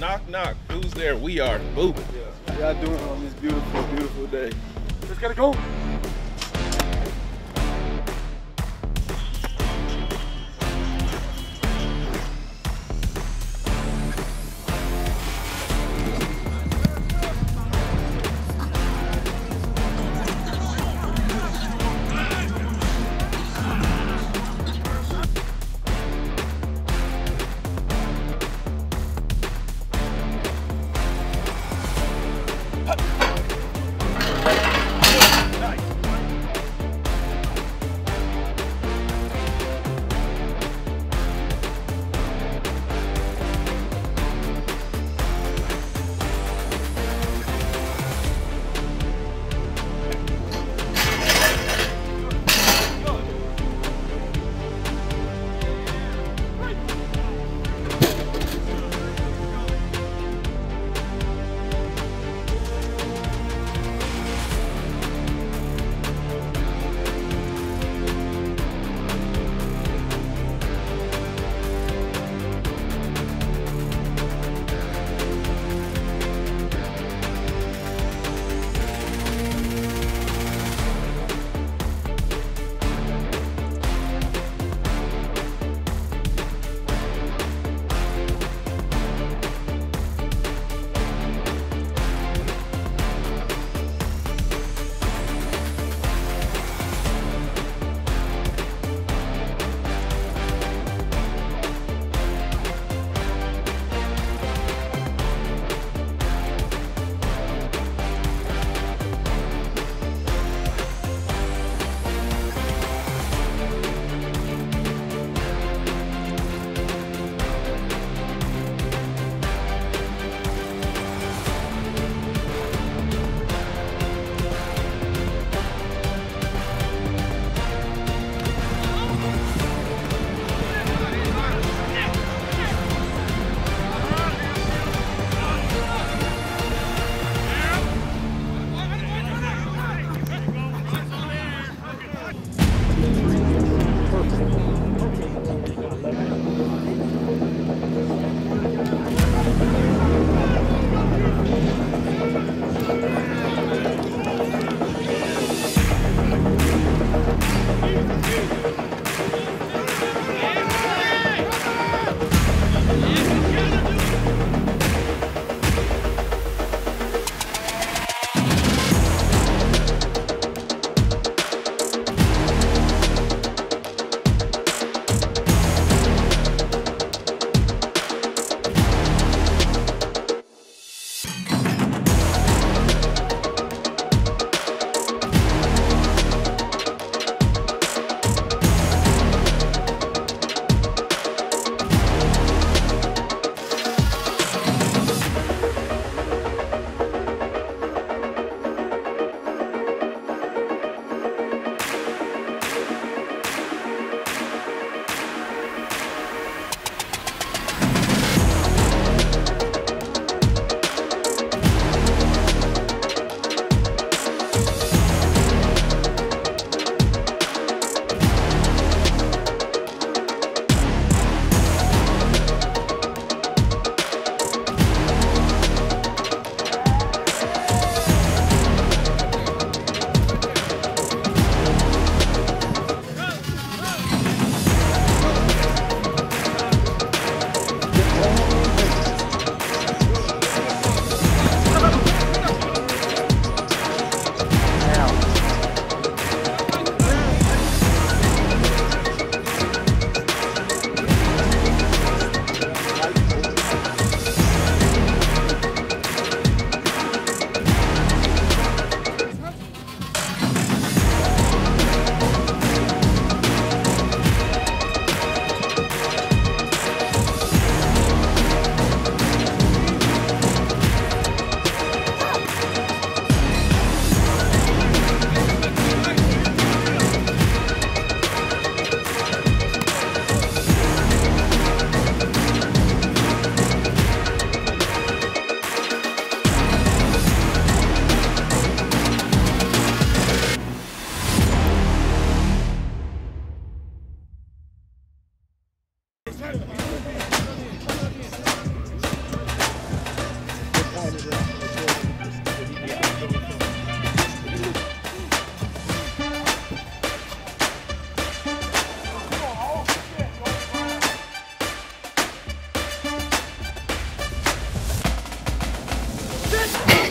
Knock, knock. Who's there? We are. Boo. How y'all doing on this beautiful, beautiful day? Just gotta go. Nice.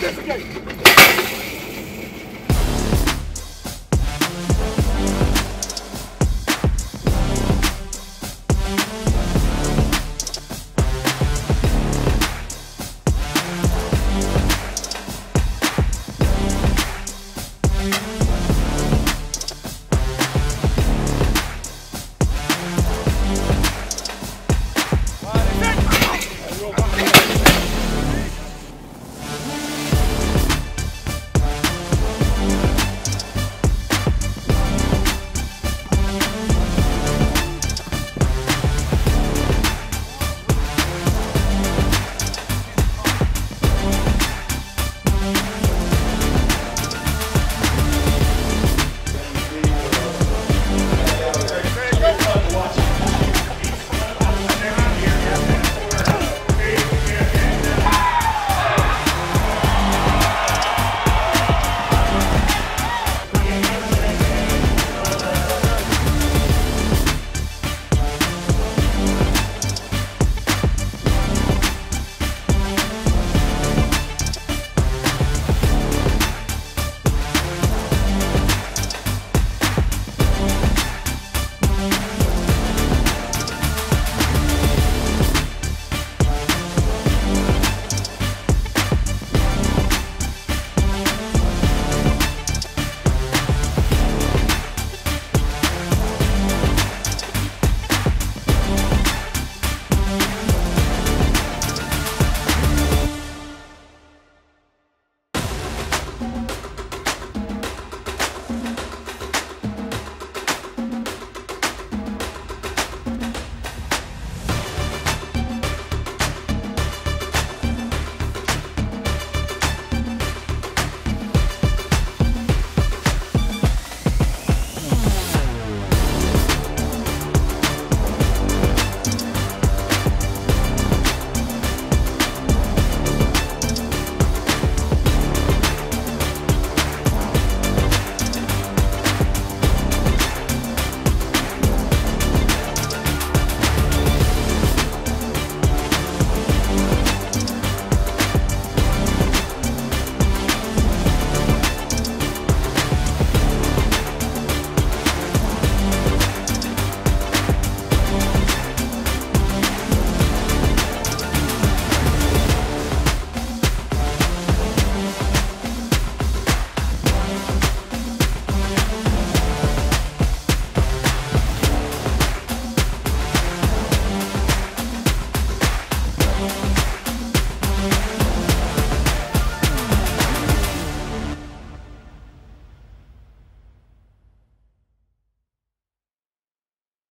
Investigate!